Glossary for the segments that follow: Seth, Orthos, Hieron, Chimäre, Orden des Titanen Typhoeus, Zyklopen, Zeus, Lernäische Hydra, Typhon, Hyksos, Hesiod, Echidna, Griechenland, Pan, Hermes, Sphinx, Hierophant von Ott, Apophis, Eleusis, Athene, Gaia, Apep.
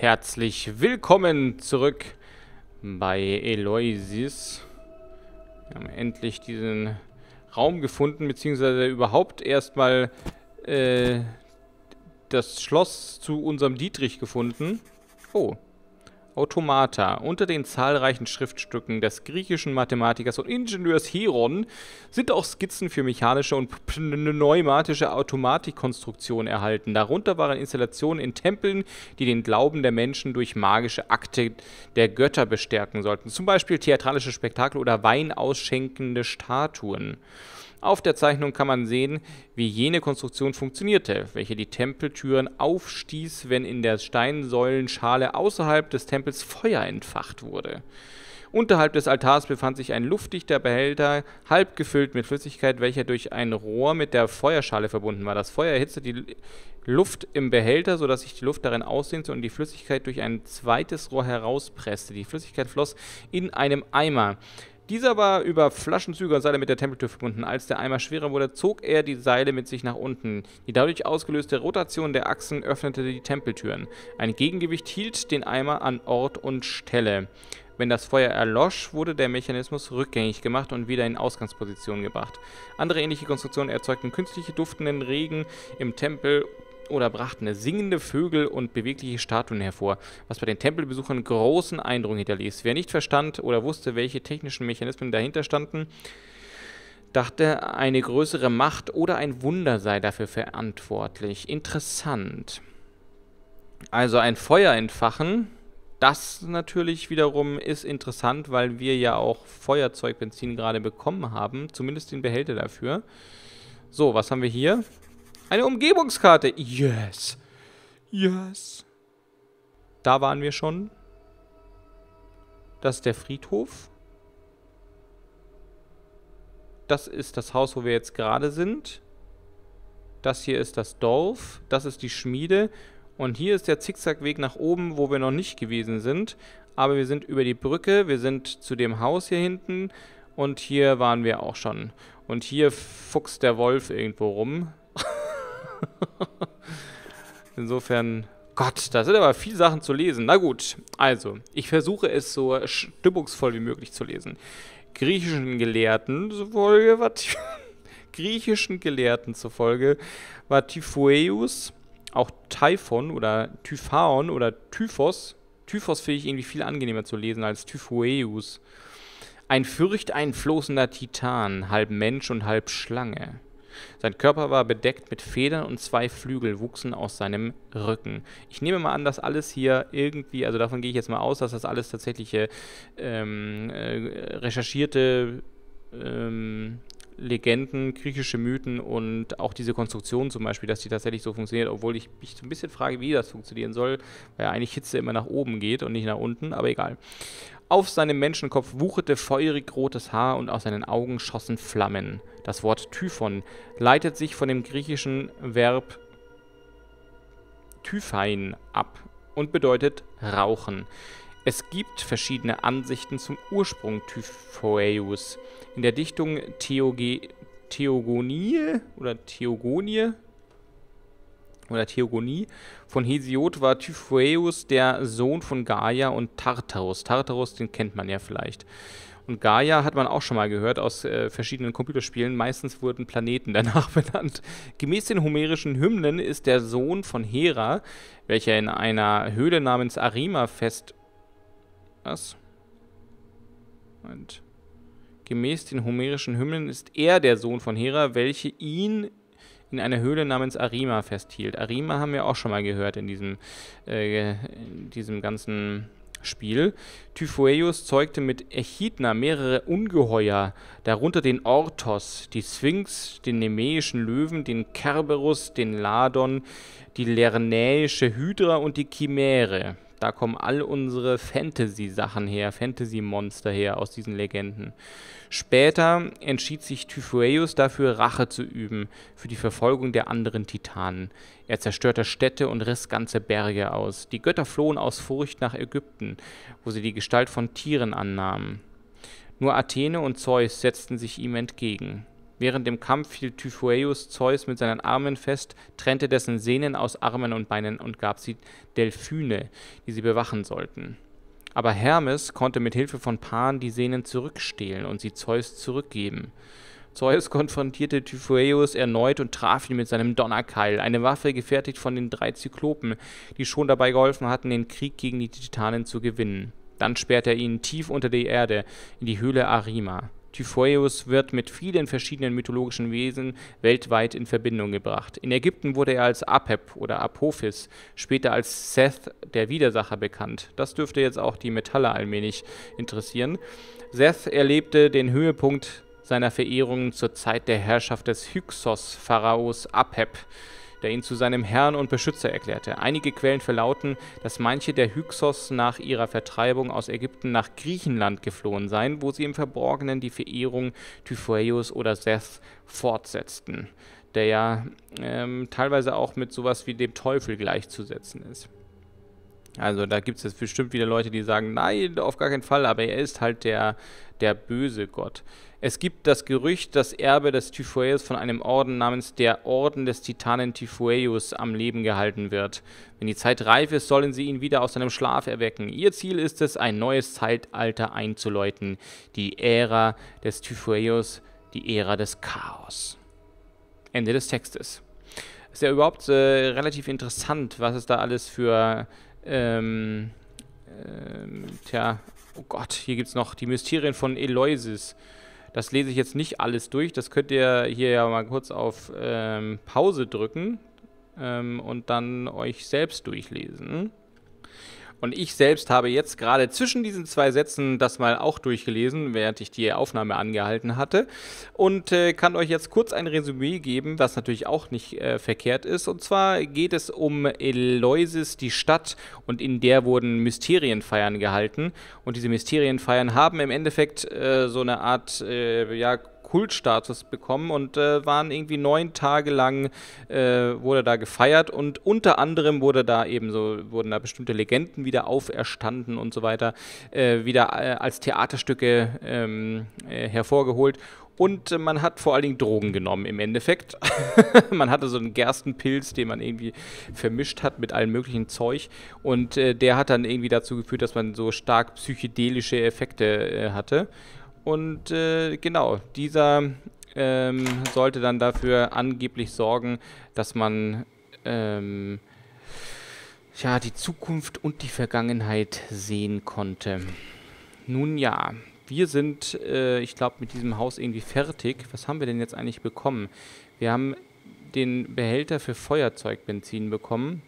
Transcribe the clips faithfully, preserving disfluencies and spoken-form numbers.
Herzlich willkommen zurück bei Eleusis. Wir haben endlich diesen Raum gefunden, beziehungsweise überhaupt erstmal äh, das Schloss zu unserem Dietrich gefunden. Oh, Automata. Unter den zahlreichen Schriftstücken des griechischen Mathematikers und Ingenieurs Hieron sind auch Skizzen für mechanische und pneumatische Automatikkonstruktionen erhalten. Darunter waren Installationen in Tempeln, die den Glauben der Menschen durch magische Akte der Götter bestärken sollten. Zum Beispiel theatralische Spektakel oder weinausschenkende Statuen. Auf der Zeichnung kann man sehen, wie jene Konstruktion funktionierte, welche die Tempeltüren aufstieß, wenn in der Steinsäulenschale außerhalb des Tempels Feuer entfacht wurde. Unterhalb des Altars befand sich ein luftdichter Behälter, halb gefüllt mit Flüssigkeit, welcher durch ein Rohr mit der Feuerschale verbunden war. Das Feuer erhitzte die Luft im Behälter, sodass sich die Luft darin ausdehnte und die Flüssigkeit durch ein zweites Rohr herauspresste. Die Flüssigkeit floss in einem Eimer. Dieser war über Flaschenzüge und Seile mit der Tempeltür verbunden. Als der Eimer schwerer wurde, zog er die Seile mit sich nach unten. Die dadurch ausgelöste Rotation der Achsen öffnete die Tempeltüren. Ein Gegengewicht hielt den Eimer an Ort und Stelle. Wenn das Feuer erlosch, wurde der Mechanismus rückgängig gemacht und wieder in Ausgangsposition gebracht. Andere ähnliche Konstruktionen erzeugten künstliche duftenden Regen im Tempel oder brachten singende Vögel und bewegliche Statuen hervor, was bei den Tempelbesuchern großen Eindruck hinterließ. Wer nicht verstand oder wusste, welche technischen Mechanismen dahinter standen, dachte, eine größere Macht oder ein Wunder sei dafür verantwortlich. Interessant. Also ein Feuer entfachen, das natürlich wiederum ist interessant, weil wir ja auch Feuerzeugbenzin gerade bekommen haben, zumindest den Behälter dafür. So, was haben wir hier? Eine Umgebungskarte. Yes. Yes. Da waren wir schon. Das ist der Friedhof. Das ist das Haus, wo wir jetzt gerade sind. Das hier ist das Dorf. Das ist die Schmiede. Und hier ist der Zickzackweg nach oben, wo wir noch nicht gewesen sind. Aber wir sind über die Brücke. Wir sind zu dem Haus hier hinten. Und hier waren wir auch schon. Und hier fuchst der Wolf irgendwo rum. Insofern, Gott, da sind aber viele Sachen zu lesen. Na gut, also, ich versuche es so stimmungsvoll wie möglich zu lesen. Griechischen Gelehrten zufolge war, griechischen Gelehrten zufolge war Typhoeus, auch Typhon oder Typhaon oder Typhos. Typhos finde ich irgendwie viel angenehmer zu lesen als Typhoeus. Ein fürchteinflößender Titan, halb Mensch und halb Schlange. Sein Körper war bedeckt mit Federn und zwei Flügel wuchsen aus seinem Rücken. Ich nehme mal an, dass alles hier irgendwie, also davon gehe ich jetzt mal aus, dass das alles tatsächliche ähm, äh, recherchierte ähm, Legenden, griechische Mythen und auch diese Konstruktion zum Beispiel, dass die tatsächlich so funktioniert, obwohl ich mich so ein bisschen frage, wie das funktionieren soll, weil ja eigentlich Hitze immer nach oben geht und nicht nach unten, aber egal. Auf seinem Menschenkopf wucherte feurig rotes Haar und aus seinen Augen schossen Flammen. Das Wort Typhon leitet sich von dem griechischen Verb Typhein ab und bedeutet rauchen. Es gibt verschiedene Ansichten zum Ursprung Typhoeus. In der Dichtung Theoge Theogonie oder Theogonie oder Theogonie von Hesiod war Typhoeus der Sohn von Gaia und Tartarus. Tartarus, den kennt man ja vielleicht. Und Gaia hat man auch schon mal gehört aus äh, verschiedenen Computerspielen. Meistens wurden Planeten danach benannt. Gemäß den homerischen Hymnen ist der Sohn von Hera, welcher in einer Höhle namens Arima fest... Was? Moment. Gemäß den homerischen Hymnen ist er der Sohn von Hera, welche ihn... in einer Höhle namens Arima festhielt. Arima haben wir auch schon mal gehört in diesem, äh, in diesem ganzen Spiel. Typhoeus zeugte mit Echidna mehrere Ungeheuer, darunter den Orthos, die Sphinx, den nemäischen Löwen, den Kerberus, den Ladon, die Lernäische Hydra und die Chimäre. Da kommen all unsere Fantasy-Sachen her, Fantasy-Monster her aus diesen Legenden. Später entschied sich Typhoeus dafür, Rache zu üben für die Verfolgung der anderen Titanen. Er zerstörte Städte und riss ganze Berge aus. Die Götter flohen aus Furcht nach Ägypten, wo sie die Gestalt von Tieren annahmen. Nur Athene und Zeus setzten sich ihm entgegen. Während dem Kampf hielt Typhoeus Zeus mit seinen Armen fest, trennte dessen Sehnen aus Armen und Beinen und gab sie Delphine, die sie bewachen sollten. Aber Hermes konnte mit Hilfe von Pan die Sehnen zurückstehlen und sie Zeus zurückgeben. Zeus konfrontierte Typhoeus erneut und traf ihn mit seinem Donnerkeil, eine Waffe gefertigt von den drei Zyklopen, die schon dabei geholfen hatten, den Krieg gegen die Titanen zu gewinnen. Dann sperrte er ihn tief unter die Erde, in die Höhle Arima. Typhoeus wird mit vielen verschiedenen mythologischen Wesen weltweit in Verbindung gebracht. In Ägypten wurde er als Apep oder Apophis, später als Seth, der Widersacher, bekannt. Das dürfte jetzt auch die Metaller allmählich interessieren. Seth erlebte den Höhepunkt seiner Verehrung zur Zeit der Herrschaft des Hyksos-Pharaos Apep, der ihn zu seinem Herrn und Beschützer erklärte. Einige Quellen verlauten, dass manche der Hyksos nach ihrer Vertreibung aus Ägypten nach Griechenland geflohen seien, wo sie im Verborgenen die Verehrung Typhoeus oder Seth fortsetzten, der ja ähm, teilweise auch mit sowas wie dem Teufel gleichzusetzen ist. Also da gibt es jetzt bestimmt wieder Leute, die sagen, nein, auf gar keinen Fall, aber er ist halt der, der böse Gott. Es gibt das Gerücht, dass Erbe des Typhoeus von einem Orden namens der Orden des Titanen Typhoeus am Leben gehalten wird. Wenn die Zeit reif ist, sollen sie ihn wieder aus seinem Schlaf erwecken. Ihr Ziel ist es, ein neues Zeitalter einzuläuten. Die Ära des Typhoeus, die Ära des Chaos. Ende des Textes. Ist ja überhaupt äh, relativ interessant, was es da alles für... Ähm, ähm, tja, oh Gott, hier gibt es noch die Mysterien von Eleusis. Das lese ich jetzt nicht alles durch, das könnt ihr hier ja mal kurz auf ähm, Pause drücken ähm, und dann euch selbst durchlesen. Und ich selbst habe jetzt gerade zwischen diesen zwei Sätzen das mal auch durchgelesen, während ich die Aufnahme angehalten hatte. Und äh, kann euch jetzt kurz ein Resümee geben, was natürlich auch nicht äh, verkehrt ist. Und zwar geht es um Eleusis, die Stadt, und in der wurden Mysterienfeiern gehalten. Und diese Mysterienfeiern haben im Endeffekt äh, so eine Art, äh, ja, Kultstatus bekommen und äh, waren irgendwie neun Tage lang, äh, wurde da gefeiert, und unter anderem wurde da eben so, wurden da bestimmte Legenden wieder auferstanden und so weiter, äh, wieder äh, als Theaterstücke ähm, äh, hervorgeholt. Und man hat vor allen Dingen Drogen genommen im Endeffekt. Man hatte so einen Gerstenpilz, den man irgendwie vermischt hat mit allem möglichen Zeug. Und äh, der hat dann irgendwie dazu geführt, dass man so stark psychedelische Effekte äh, hatte. Und äh, genau, dieser ähm, sollte dann dafür angeblich sorgen, dass man ähm, ja, die Zukunft und die Vergangenheit sehen konnte. Nun ja, wir sind, äh, ich glaube, mit diesem Haus irgendwie fertig. Was haben wir denn jetzt eigentlich bekommen? Wir haben den Behälter für Feuerzeugbenzin bekommen.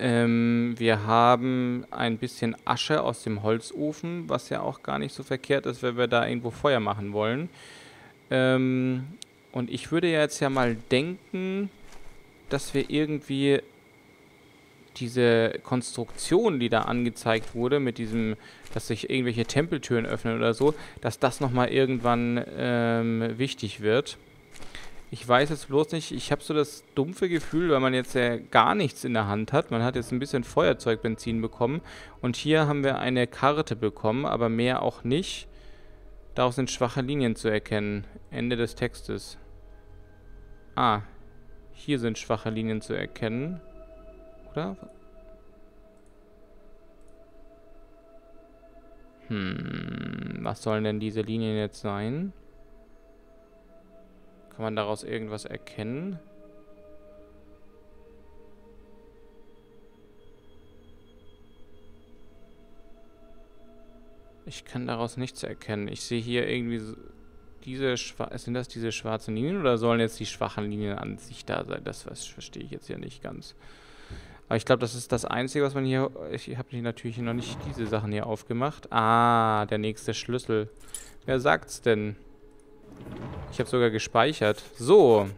Ähm, wir haben ein bisschen Asche aus dem Holzofen, was ja auch gar nicht so verkehrt ist, wenn wir da irgendwo Feuer machen wollen. Ähm, und ich würde ja jetzt ja mal denken, dass wir irgendwie diese Konstruktion, die da angezeigt wurde, mit diesem, dass sich irgendwelche Tempeltüren öffnen oder so, dass das nochmal irgendwann ähm, wichtig wird. Ich weiß jetzt bloß nicht, ich habe so das dumpfe Gefühl, weil man jetzt ja gar nichts in der Hand hat. Man hat jetzt ein bisschen Feuerzeugbenzin bekommen. Und hier haben wir eine Karte bekommen, aber mehr auch nicht. Daraus sind schwache Linien zu erkennen. Ende des Textes. Ah, hier sind schwache Linien zu erkennen. Oder? Hm, was sollen denn diese Linien jetzt sein? Kann man daraus irgendwas erkennen? Ich kann daraus nichts erkennen. Ich sehe hier irgendwie so diese schwarzen, sind das diese schwarzen Linien oder sollen jetzt die schwachen Linien an sich da sein? Das verstehe ich jetzt ja nicht ganz. Aber ich glaube, das ist das Einzige, was man hier... Ich habe hier natürlich noch nicht diese Sachen hier aufgemacht. Ah, der nächste Schlüssel. Wer sagt's denn? Ich habe sogar gespeichert. So.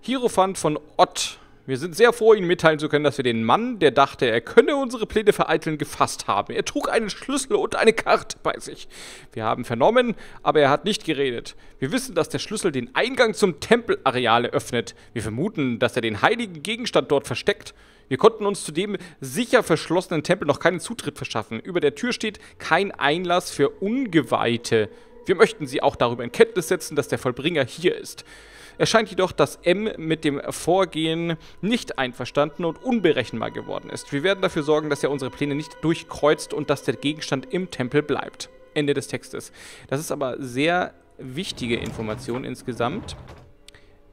Hierophant von Ott. Wir sind sehr froh, Ihnen mitteilen zu können, dass wir den Mann, der dachte, er könne unsere Pläne vereiteln, gefasst haben. Er trug einen Schlüssel und eine Karte bei sich. Wir haben vernommen, aber er hat nicht geredet. Wir wissen, dass der Schlüssel den Eingang zum Tempelareal öffnet. Wir vermuten, dass er den heiligen Gegenstand dort versteckt. Wir konnten uns zu dem sicher verschlossenen Tempel noch keinen Zutritt verschaffen. Über der Tür steht kein Einlass für Ungeweihte. Wir möchten Sie auch darüber in Kenntnis setzen, dass der Vollbringer hier ist. Es scheint jedoch, dass M mit dem Vorgehen nicht einverstanden und unberechenbar geworden ist. Wir werden dafür sorgen, dass er unsere Pläne nicht durchkreuzt und dass der Gegenstand im Tempel bleibt. Ende des Textes. Das ist aber sehr wichtige Information insgesamt,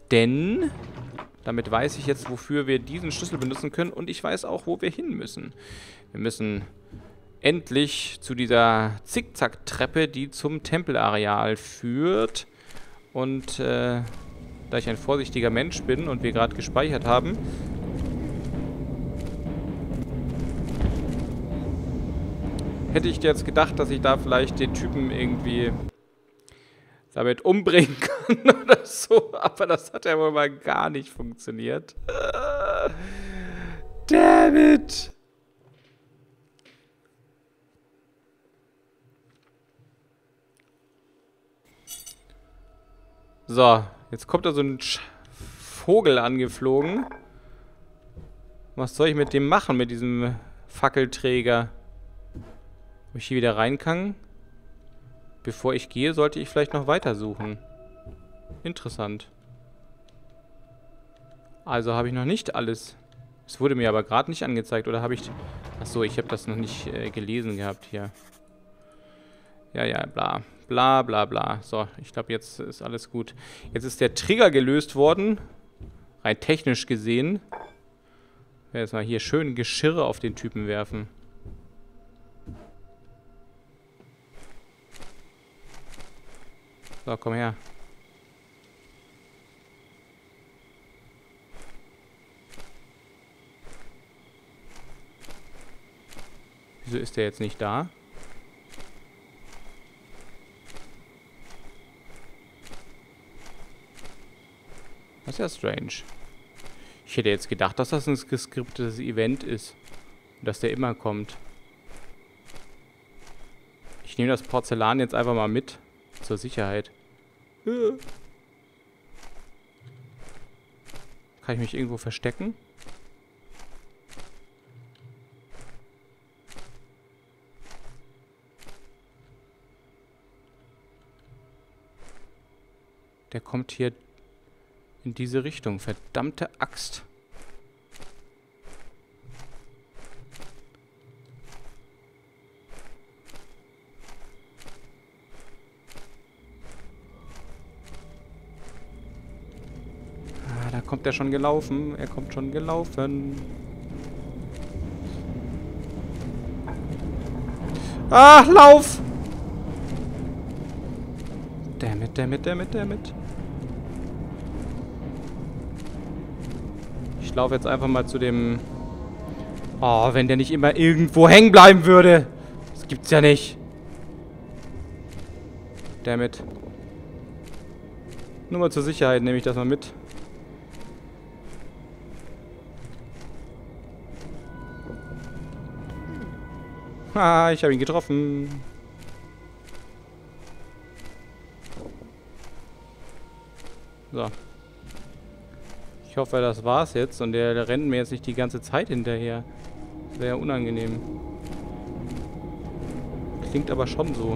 denn damit weiß ich jetzt, wofür wir diesen Schlüssel benutzen können und ich weiß auch, wo wir hin müssen. Wir müssen endlich zu dieser Zickzack-Treppe, die zum Tempelareal führt und äh, da ich ein vorsichtiger Mensch bin und wir gerade gespeichert haben, hätte ich jetzt gedacht, dass ich da vielleicht den Typen irgendwie damit umbringen kann oder so. Aber das hat ja wohl mal gar nicht funktioniert. Damn it! So, jetzt kommt da so ein Vogel angeflogen. Was soll ich mit dem machen, mit diesem Fackelträger? Ob ich hier wieder rein kann? Bevor ich gehe, sollte ich vielleicht noch weitersuchen. Interessant. Also habe ich noch nicht alles. Es wurde mir aber gerade nicht angezeigt, oder habe ich... Achso, ich habe das noch nicht äh, gelesen gehabt hier. Ja, ja, bla. Bla, bla, bla. So, ich glaube, jetzt ist alles gut. Jetzt ist der Trigger gelöst worden. Rein technisch gesehen. Ich werde jetzt mal hier schön Geschirre auf den Typen werfen. So, komm her. Wieso ist der jetzt nicht da? Das ist ja strange. Ich hätte jetzt gedacht, dass das ein geskriptetes Event ist. Und dass der immer kommt. Ich nehme das Porzellan jetzt einfach mal mit. Zur Sicherheit. Kann ich mich irgendwo verstecken? Der kommt hier in diese Richtung. Verdammte Axt. Kommt er schon gelaufen? Er kommt schon gelaufen. Ach, lauf! Damit, damit, damit, damit. Ich laufe jetzt einfach mal zu dem... Oh, wenn der nicht immer irgendwo hängen bleiben würde. Das gibt's ja nicht. Damit. Nur mal zur Sicherheit nehme ich das mal mit. Ah, ich habe ihn getroffen. So. Ich hoffe, das war's jetzt. Und der rennt mir jetzt nicht die ganze Zeit hinterher. Wäre ja unangenehm. Klingt aber schon so.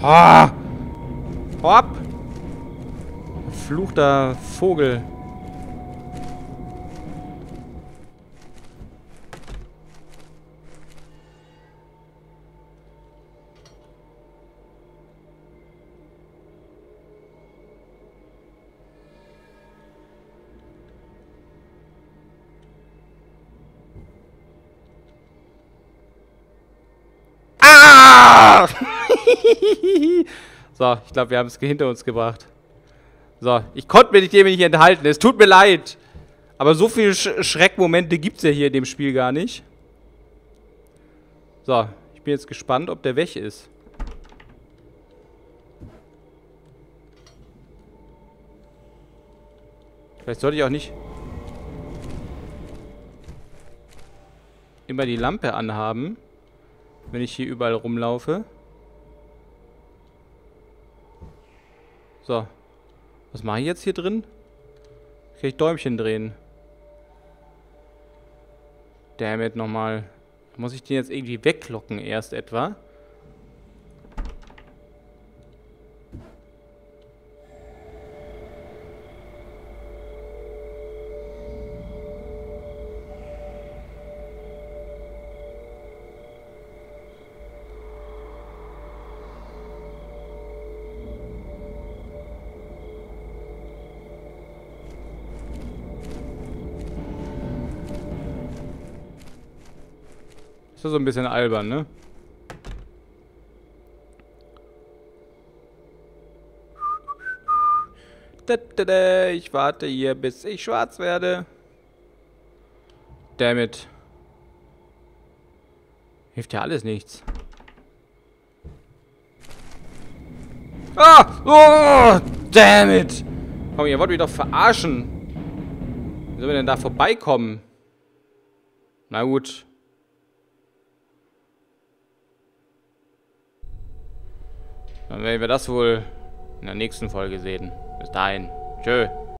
Ha! Hopp! Verfluchter Vogel. So, ich glaube, wir haben es hinter uns gebracht. So, ich konnte mir dem nicht enthalten. Es tut mir leid. Aber so viele Sch Schreckmomente gibt es ja hier in dem Spiel gar nicht. So, ich bin jetzt gespannt, ob der weg ist. Vielleicht sollte ich auch nicht immer die Lampe anhaben, wenn ich hier überall rumlaufe. So, was mache ich jetzt hier drin? Kann ich Däumchen drehen? Dammit nochmal. Muss ich den jetzt irgendwie weglocken erst etwa? Ist das so ein bisschen albern, ne? Ich warte hier, bis ich schwarz werde. Dammit. Hilft ja alles nichts. Ah! Oh! Dammit! Komm, ihr wollt mich doch verarschen. Wie sollen wir denn da vorbeikommen? Na gut. Dann werden wir das wohl in der nächsten Folge sehen. Bis dahin. Tschö.